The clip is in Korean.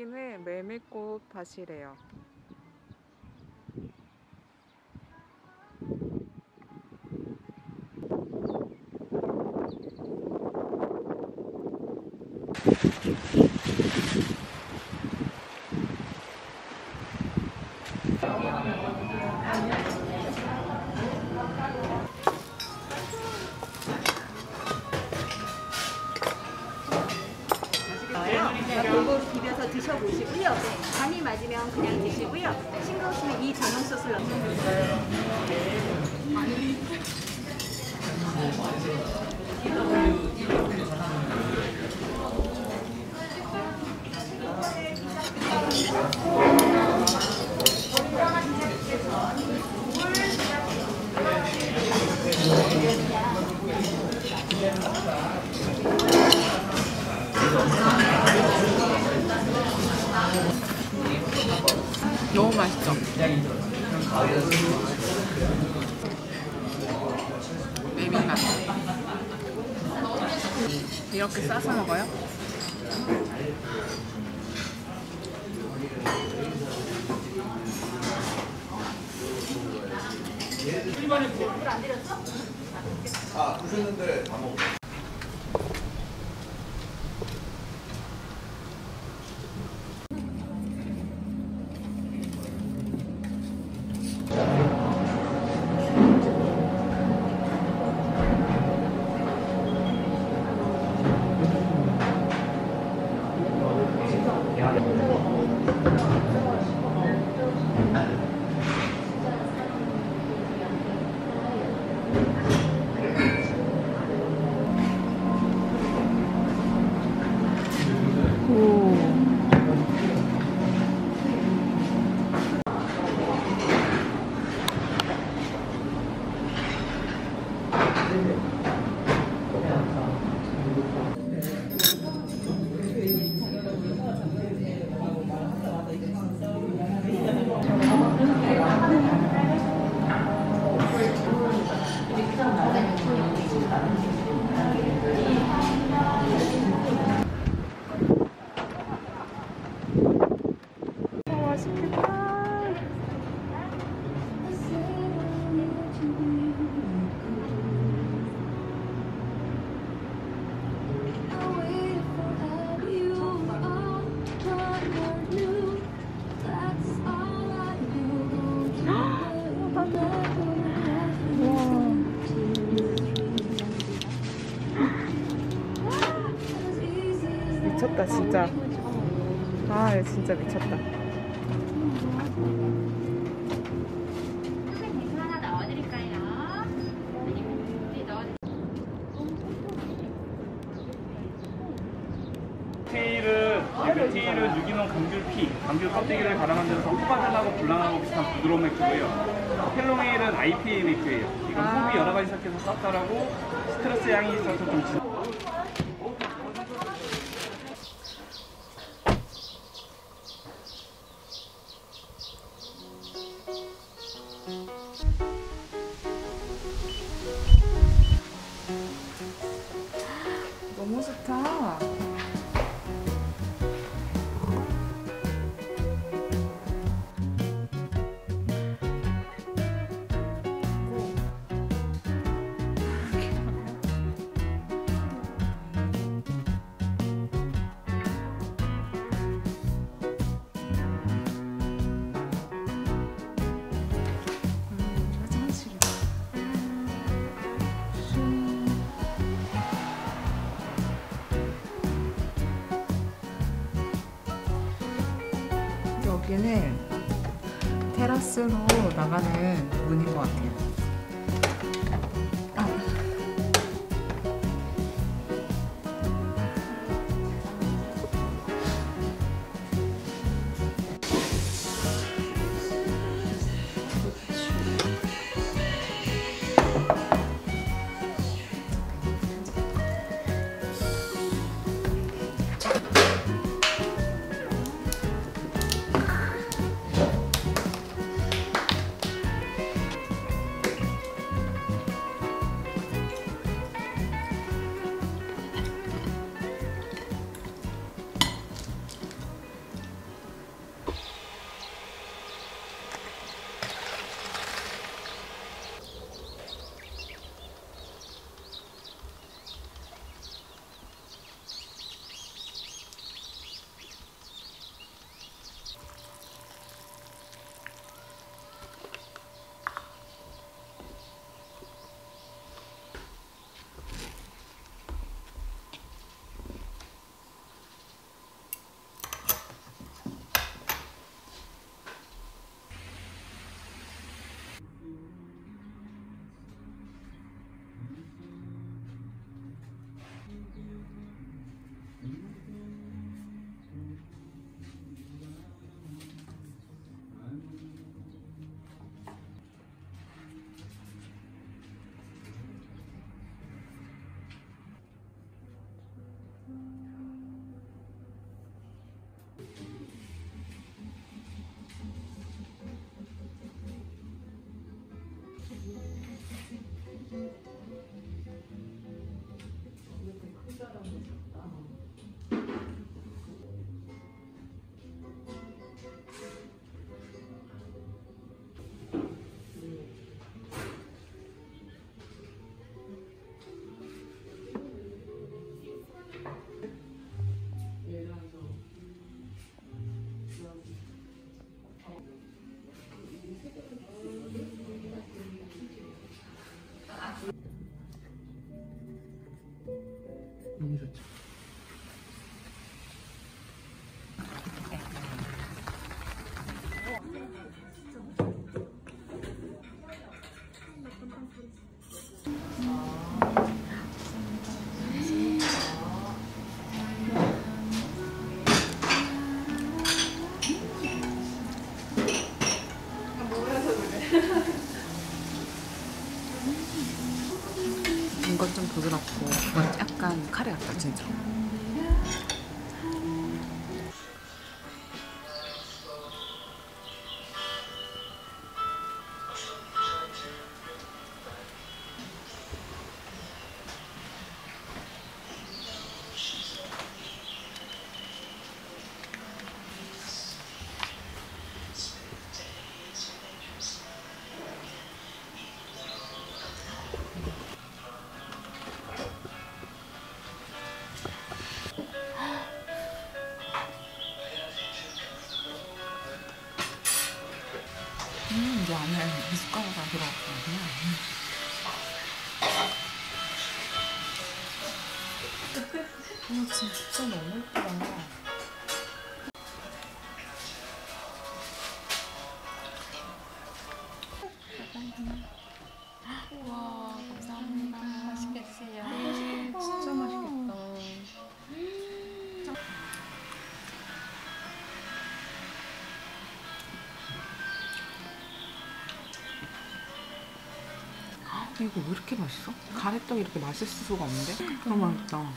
여기는 메밀꽃 밭이래요. 비벼서 드셔보시고요. 간이 맞으면 그냥 드시고요. 싱거우시면 이 전용 소스를 넣어주세요. 너무 맛있죠? 메밀맛 이렇게 싸서 먹어요? 물 안 드렸죠? 아, 드셨는데 다 먹었어요. 미쳤다 진짜. 아 진짜 미쳤다. 테일은 유기농 감귤 껍데기를 갈아만 들어서 호반하고 불랑하고 비슷한 부드러운 맥주고요. 펠롱에일은 IPA 맥주예요. 이건 호흡이 여러 가지 섞여서 쌉쌀하고 스트레스 향이 있어서 좀 너무 좋다. 여기는 테라스로 나가는 문인 것 같아요. 아. 이건 좀 부드럽고 약간 카레 같다 진짜. 이 안에 미숫가루가 다 들어갔거든요. 와 진짜 너무 예쁘다. 우와 감사합니다. 맛있겠어요? 네, 진짜 맛있겠다. 이거 왜 이렇게 맛있어? 가래떡이 이렇게 맛있을 수가 없는데? 너무 맛있다.